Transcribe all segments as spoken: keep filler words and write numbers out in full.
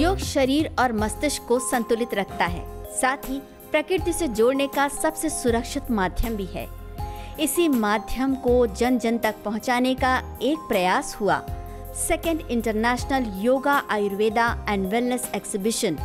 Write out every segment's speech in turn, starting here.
योग शरीर और मस्तिष्क को संतुलित रखता है, साथ ही प्रकृति से जोड़ने का सबसे सुरक्षित माध्यम भी है। इसी माध्यम को जन जन तक पहुंचाने का एक प्रयास हुआ second international yoga Ayurveda and wellness exhibition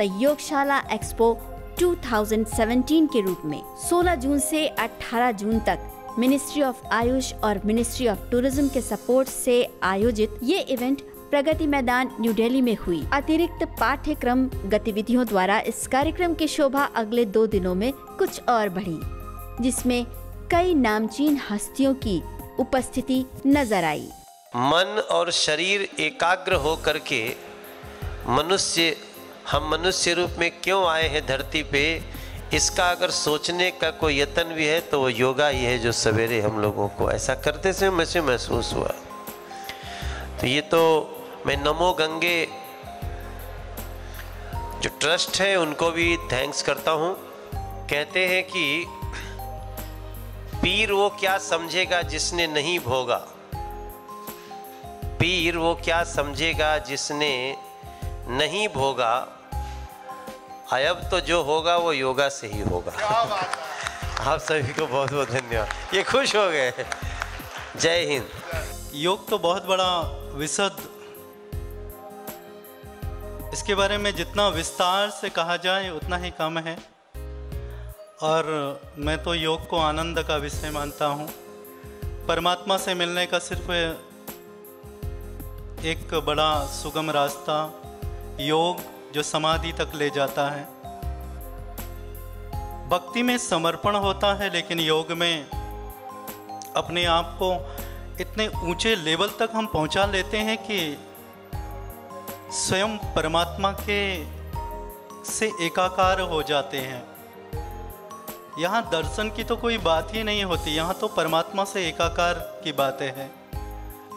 the Yogshala expo दो हज़ार सत्रह के रूप में सोलह जून से अठारह जून तक मिनिस्ट्री ऑफ आयुष और मिनिस्ट्री ऑफ टूरिज्म के सपोर्ट से आयोजित ये इवेंट प्रगति मैदान न्यू दिल्ली में हुई। अतिरिक्त पाठ्यक्रम गतिविधियों द्वारा इस कार्यक्रम की शोभा अगले दो दिनों में कुछ और बढ़ी, जिसमें कई नामचीन हस्तियों की उपस्थिति नजर आई। मन और शरीर एकाग्र हो करके मनुष्य हम मनुष्य रूप में क्यों आए हैं धरती पे, इसका अगर सोचने का कोई यत्न भी है तो वो योगा ही है जो सवेरे हम लोगों को ऐसा करते से मुझे महसूस हुआ। तो ये तो मैं नमो गंगे जो ट्रस्ट है उनको भी थैंक्स करता हूँ। कहते हैं कि पीर वो क्या समझेगा जिसने नहीं भोगा, पीर वो क्या समझेगा जिसने नहीं भोगा, अब तो जो होगा वो योगा से ही होगा। आप सभी को बहुत बहुत धन्यवाद, ये खुश हो गए। जय हिंद। योग तो बहुत बड़ा विशद, इसके बारे में जितना विस्तार से कहा जाए उतना ही कम है, और मैं तो योग को आनंद का विषय मानता हूँ। परमात्मा से मिलने का सिर्फ एक बड़ा सुगम रास्ता योग जो समाधि तक ले जाता है। भक्ति में समर्पण होता है, लेकिन योग में अपने आप को इतने ऊंचे लेवल तक हम पहुंचा लेते हैं कि स्वयं परमात्मा के से एकाकार हो जाते हैं। यहाँ दर्शन की तो कोई बात ही नहीं होती, यहाँ तो परमात्मा से एकाकार की बातें हैं,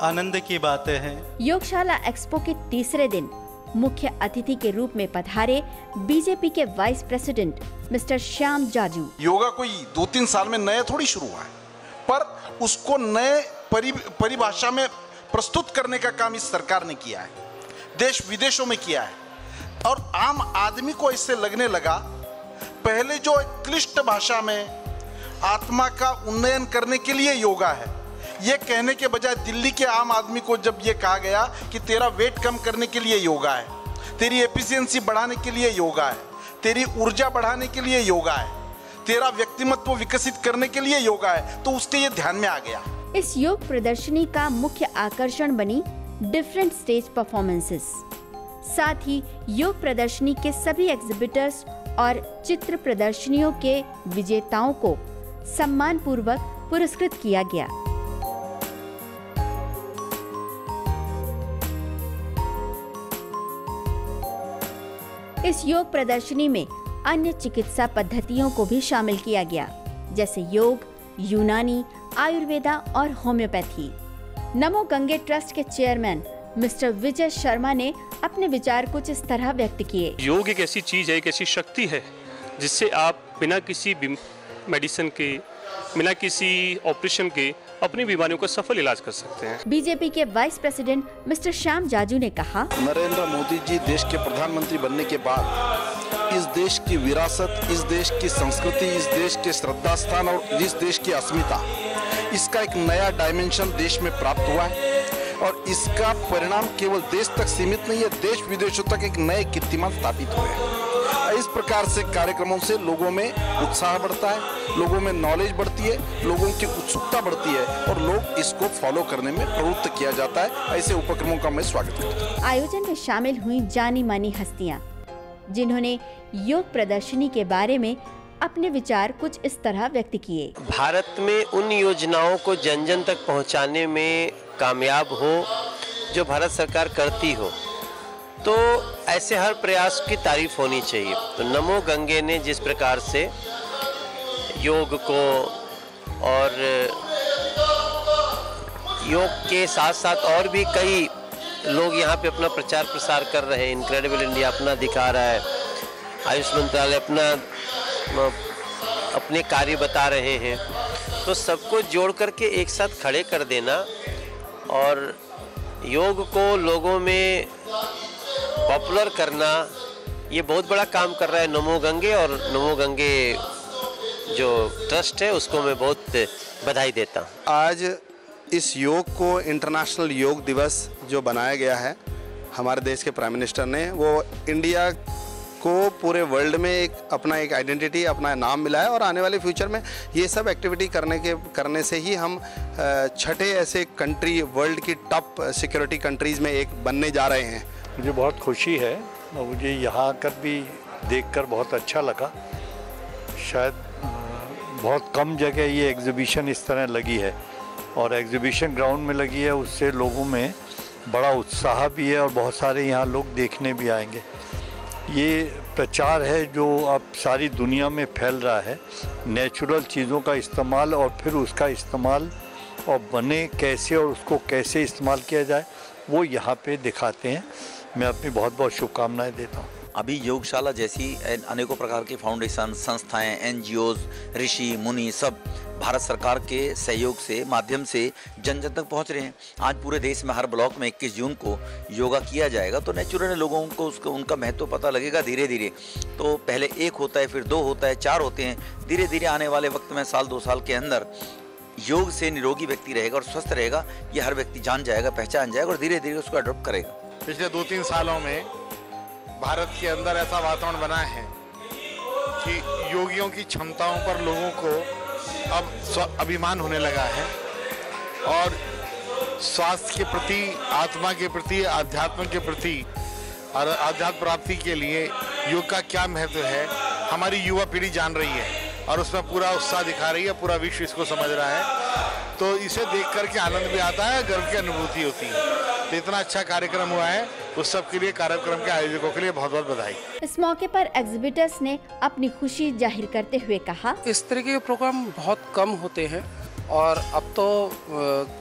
आनंद की बातें हैं। योगशाला एक्सपो के तीसरे दिन मुख्य अतिथि के रूप में पधारे बीजेपी के vice president mister Shyam Jaju. Yoga कोई दो तीन साल में नया थोड़ी शुरू हुआ है, पर उसको नए परि, परिभाषा में प्रस्तुत करने का काम इस सरकार ने किया है, देश विदेशों में किया है, और आम आदमी को इससे लगने लगा। पहले जो एक क्लिष्ट भाषा में आत्मा का उन्नयन करने के लिए योगा है, ये कहने के बजाय दिल्ली के आम आदमी को जब ये कहा गया कि तेरा वेट कम करने के लिए योगा है, तेरी एफिशिएंसी बढ़ाने के लिए योगा है, तेरी ऊर्जा बढ़ाने के लिए योगा है, तेरा व्यक्तिमत्व विकसित करने के लिए योगा है, तो उसके ये ध्यान में आ गया। इस योग प्रदर्शनी का मुख्य आकर्षण बनी डिफरेंट स्टेज परफॉर्मेंसेस। साथ ही योग प्रदर्शनी के सभी एग्जिबिटर्स और चित्र प्रदर्शनियों के विजेताओं को सम्मान पूर्वक पुरस्कृत किया गया। इस योग प्रदर्शनी में अन्य चिकित्सा पद्धतियों को भी शामिल किया गया, जैसे योग, यूनानी, आयुर्वेदा और होम्योपैथी। नमो गंगे ट्रस्ट के चेयरमैन मिस्टर विजय शर्मा ने अपने विचार कुछ इस तरह व्यक्त किए। योग एक ऐसी चीज है, एक ऐसी शक्ति है जिससे आप बिना किसी मेडिसिन के, बिना किसी ऑपरेशन के अपनी बीमारियों का सफल इलाज कर सकते हैं। बीजेपी के vice president mister Shyam Jaju ने कहा, नरेंद्र मोदी जी देश के प्रधानमंत्री बनने के बाद इस देश की विरासत, इस देश की संस्कृति, इस देश के श्रद्धा स्थान और इस देश की अस्मिता, इसका एक नया डायमेंशन देश में प्राप्त हुआ है, और इसका परिणाम केवल देश तक सीमित नहीं है, देश विदेशों तक एक नए कीर्तिमान स्थापित हुए हैं। इस प्रकार से कार्यक्रमों से लोगों में उत्साह बढ़ता है, लोगों में नॉलेज बढ़ती है, लोगों की उत्सुकता बढ़ती है, और लोग इसको फॉलो करने में प्रवृत्त किया जाता है। ऐसे उपक्रमों का मैं स्वागत करता हूँ। आयोजन में शामिल हुई जानी मानी हस्तियाँ, जिन्होंने योग प्रदर्शनी के बारे में अपने विचार कुछ इस तरह व्यक्त किए। भारत में उन योजनाओं को जन जन तक पहुँचाने में कामयाब हो जो भारत सरकार करती हो, तो ऐसे हर प्रयास की तारीफ होनी चाहिए। तो नमो गंगे ने जिस प्रकार से योग को और योग के साथ साथ और भी कई लोग यहाँ पे अपना प्रचार प्रसार कर रहे हैं, इनक्रेडिबल इंडिया अपना दिखा रहा है, आयुष मंत्रालय अपना अपने कार्य बता रहे हैं, तो सबको जोड़ करके एक साथ खड़े कर देना और योग को लोगों में पॉपुलर करना, ये बहुत बड़ा काम कर रहा है नमो गंगे, और नमो गंगे जो ट्रस्ट है उसको मैं बहुत बधाई देता हूँ। आज इस योग को इंटरनेशनल योग दिवस जो बनाया गया है, हमारे देश के प्राइम मिनिस्टर ने, वो इंडिया को पूरे वर्ल्ड में एक अपना एक आइडेंटिटी, अपना नाम मिला है। और आने वाले फ्यूचर में ये सब एक्टिविटी करने के करने से ही हम छठे ऐसे कंट्री, वर्ल्ड की टॉप सिक्योरिटी कंट्रीज़ में एक बनने जा रहे हैं। मुझे बहुत खुशी है और मुझे यहाँ आकर भी देखकर बहुत अच्छा लगा। शायद बहुत कम जगह ये एग्जीबिशन इस तरह लगी है और एग्जीबिशन ग्राउंड में लगी है, उससे लोगों में बड़ा उत्साह भी है और बहुत सारे यहाँ लोग देखने भी आएंगे। ये प्रचार है जो अब सारी दुनिया में फैल रहा है, नेचुरल चीज़ों का इस्तेमाल और फिर उसका इस्तेमाल और बने कैसे और उसको कैसे इस्तेमाल किया जाए, वो यहाँ पे दिखाते हैं। मैं अपनी बहुत बहुत शुभकामनाएं देता हूँ। अभी योगशाला जैसी अनेकों प्रकार के फाउंडेशन, संस्थाएं, एनजीओज, ऋषि मुनि सब भारत सरकार के सहयोग से, माध्यम से जन जन तक पहुंच रहे हैं। आज पूरे देश में हर ब्लॉक में इक्कीस जून को योगा किया जाएगा, तो नेचुरल लोगों को उसका उनका महत्व पता लगेगा धीरे धीरे। तो पहले एक होता है, फिर दो होता है, चार होते हैं। धीरे धीरे आने वाले वक्त में साल दो साल के अंदर योग से निरोगी व्यक्ति रहेगा और स्वस्थ रहेगा, ये हर व्यक्ति जान जाएगा, पहचान जाएगा और धीरे धीरे उसको अडॉप्ट करेगा। पिछले दो तीन सालों में भारत के अंदर ऐसा वातावरण बना है कि योगियों की क्षमताओं पर लोगों को अब स्वाभिमान होने लगा है और स्वास्थ्य के प्रति, आत्मा के प्रति, आध्यात्म के प्रति और आध्यात्म प्राप्ति के लिए योग का क्या महत्व है, हमारी युवा पीढ़ी जान रही है और उसमें पूरा उत्साह दिखा रही है। पूरा विश्व इसको समझ रहा है, तो इसे देख करके आनंद भी आता है, गर्व की अनुभूति होती है। तो इतना अच्छा कार्यक्रम हुआ है, उस सब के लिए, कार्यक्रम के आयोजकों के लिए बहुत बहुत बधाई। इस मौके पर एग्जिबिटर्स ने अपनी खुशी जाहिर करते हुए कहा, इस तरह के प्रोग्राम बहुत कम होते हैं और अब तो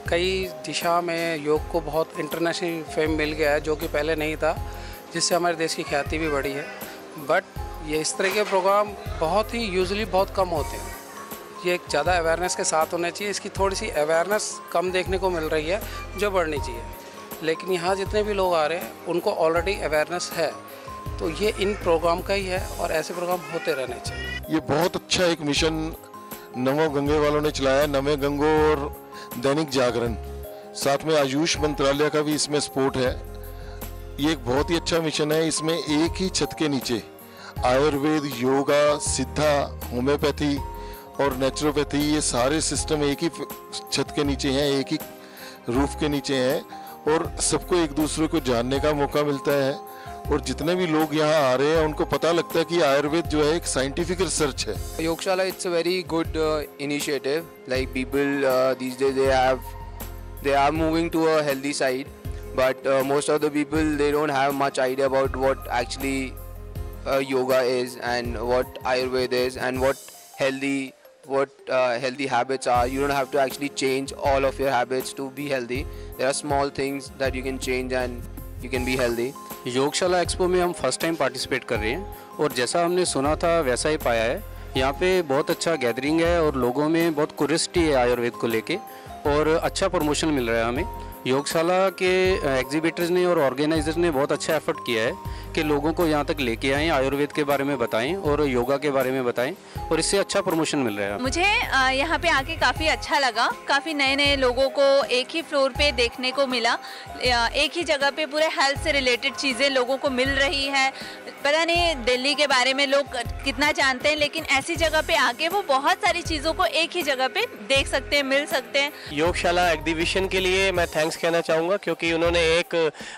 कई दिशा में योग को बहुत इंटरनेशनल फेम मिल गया है, जो कि पहले नहीं था, जिससे हमारे देश की ख्याति भी बढ़ी है। बट ये इस तरह के प्रोग्राम बहुत ही यूजुअली बहुत कम होते हैं। ये एक ज़्यादा अवेयरनेस के साथ होना चाहिए, इसकी थोड़ी सी अवेयरनेस कम देखने को मिल रही है जो बढ़नी चाहिए। लेकिन यहाँ जितने भी लोग आ रहे हैं उनको ऑलरेडी अवेयरनेस है, तो ये इन प्रोग्राम का ही है और ऐसे प्रोग्राम होते रहने चाहिए। ये बहुत अच्छा एक मिशन नमो गंगे वालों ने चलाया है, नमे गंगो और दैनिक जागरण, साथ में आयुष मंत्रालय का भी इसमें सपोर्ट है। ये एक बहुत ही अच्छा मिशन है। इसमें एक ही छत के नीचे आयुर्वेद, योगा, सिद्धा, होम्योपैथी और नेचुरोपैथी, ये सारे सिस्टम एक ही छत के नीचे हैं, एक ही रूफ के नीचे हैं और सबको एक दूसरे को जानने का मौका मिलता है। और जितने भी लोग यहाँ आ रहे हैं उनको पता लगता है कि आयुर्वेद जो है एक साइंटिफिक रिसर्च है। Yogshala it's a very good initiative, like people these days they have they are moving to a healthy side, but most of the people they don't have much idea about what actually Uh, yoga is and what Ayurveda is and what healthy what uh, healthy habits are. You don't have to actually change all of your habits to be healthy. There are small things that you can change and you can be healthy. Yogshala expo में हम first time participate कर रहे हैं और जैसा हमने सुना था वैसा ही पाया है। यहाँ पे बहुत अच्छा गैदरिंग है और लोगों में बहुत क्यूरियोसिटी है आयुर्वेद को लेके और अच्छा प्रमोशन मिल रहा है हमें। योगशाला के एग्जीबिटर्स ने और ऑर्गेनाइजर्स ने बहुत अच्छा एफर्ट किया है कि लोगों को यहाँ तक लेके आएँ, आयुर्वेद के बारे में बताएं और योगा के बारे में बताएं और इससे अच्छा प्रमोशन मिल रहा है। मुझे यहाँ पे आके काफ़ी अच्छा लगा, काफ़ी नए नए लोगों को एक ही फ्लोर पे देखने को मिला, एक ही जगह पे पूरे हेल्थ से रिलेटेड चीज़ें लोगों को मिल रही है। पता नहीं दिल्ली के बारे में लोग कितना जानते हैं, लेकिन ऐसी जगह पर आके वो बहुत सारी चीज़ों को एक ही जगह पर देख सकते हैं, मिल सकते हैं। योगशाला एग्जीबिशन के लिए मैं थैंक्स कहना चाहूँगा, क्योंकि उन्होंने एक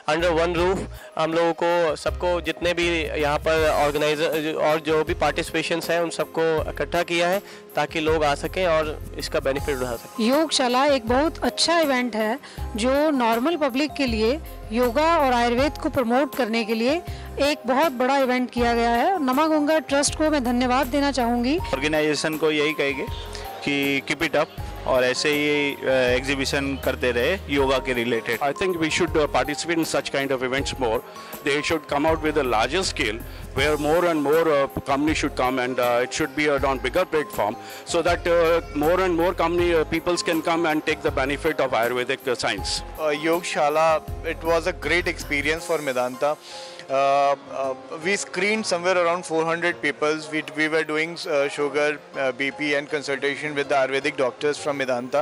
अंडर वन रूफ हम लोगों को, सबको, जितने भी यहाँ पर ऑर्गेनाइजर और जो भी पार्टिसिपेशंस हैं उन सबको इकट्ठा किया है ताकि लोग आ सकें और इसका बेनिफिट उठा सकें। योगशाला एक बहुत अच्छा इवेंट है जो नॉर्मल पब्लिक के लिए योगा और आयुर्वेद को प्रमोट करने के लिए एक बहुत बड़ा इवेंट किया गया है। नमो गंगे ट्रस्ट को मैं धन्यवाद देना चाहूँगी। ऑर्गेनाइजेशन को यही कहेंगे कि कीप इट अप। और ऐसे ही एग्जीबिशन करते रहे योगा के related. I think we should participate in such kind of events more. They should come out with a larger scale where more and more company should come and it should be on bigger platform so that more and more company peoples can come and take the benefit of ayurvedic science. Yogshala, it was a great experience for Medanta. Uh, uh, we screened somewhere around four hundred papers. We, we were doing uh, sugar, uh, B P and consultation with the Ayurvedic doctors from Maidanta.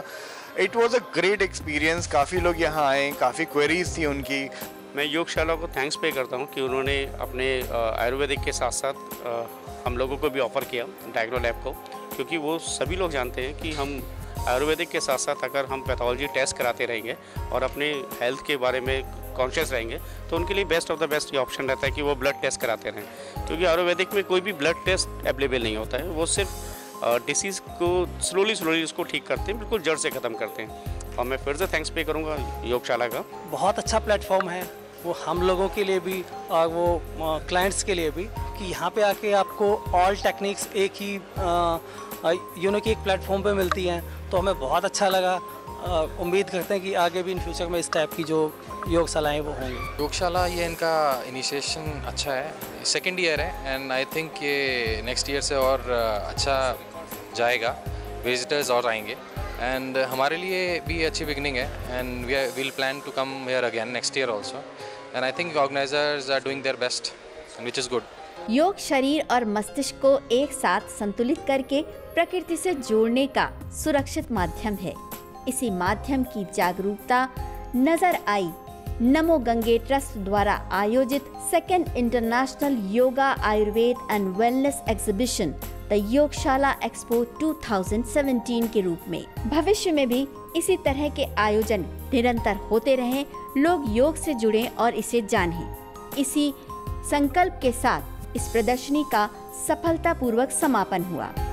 It was a great experience. काफ़ी लोग यहाँ आए, काफ़ी queries थी उनकी। मैं योगशाला को thanks पे करता हूँ कि उन्होंने अपने आयुर्वेदिक के साथ साथ हम लोगों को भी ऑफ़र किया डायग्नो लैब को, क्योंकि वो सभी लोग जानते हैं कि हम आयुर्वेदिक के साथ साथ अगर हम पैथोलॉजी टेस्ट कराते रहेंगे और अपने हेल्थ के बारे में कॉन्शियस रहेंगे तो उनके लिए बेस्ट ऑफ द बेस्ट ये ऑप्शन रहता है कि वो ब्लड टेस्ट कराते रहें, क्योंकि आयुर्वेदिक में कोई भी ब्लड टेस्ट अवेलेबल नहीं होता है। वो सिर्फ डिसीज़ को स्लोली स्लोली उसको ठीक करते हैं, बिल्कुल जड़ से ख़त्म करते हैं। और मैं फिर से थैंक्स पे करूँगा योगशाला का। बहुत अच्छा प्लेटफॉर्म है वो हम लोगों के लिए भी और वो क्लाइंट्स के लिए भी कि यहाँ पे आके आपको ऑल टेक्निक्स एक ही यू नो कि एक प्लेटफॉर्म पे मिलती हैं, तो हमें बहुत अच्छा लगा। आ, उम्मीद करते हैं कि आगे भी इन फ्यूचर में इस टाइप की जो योगशालाएँ वो होंगी। योगशाला ये इनका इनिशिएशन अच्छा है, सेकेंड ईयर है एंड आई थिंक ये नेक्स्ट ईयर से और अच्छा जाएगा, विजिटर्स और आएंगे एंड हमारे लिए भी अच्छी बिगनिंग है and we will plan to come here again next year also and I think organisers are doing their best which is good. योग शरीर और मस्तिष्क को एक साथ संतुलित करके प्रकृति से जोड़ने का सुरक्षित माध्यम है। इसी माध्यम की जागरूकता नजर आई नमो गंगे ट्रस्ट द्वारा आयोजित second international yoga Ayurveda and wellness exhibition the Yogshala expo दो हज़ार सत्रह के रूप में। भविष्य में भी इसी तरह के आयोजन निरंतर होते रहें, लोग योग से जुड़ें और इसे जानें। इसी संकल्प के साथ इस प्रदर्शनी का सफलतापूर्वक समापन हुआ।